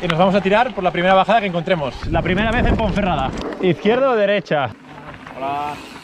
y nos vamos a tirar por la primera bajada que encontremos. La primera vez en Ponferrada. ¿Izquierda o derecha? Hola.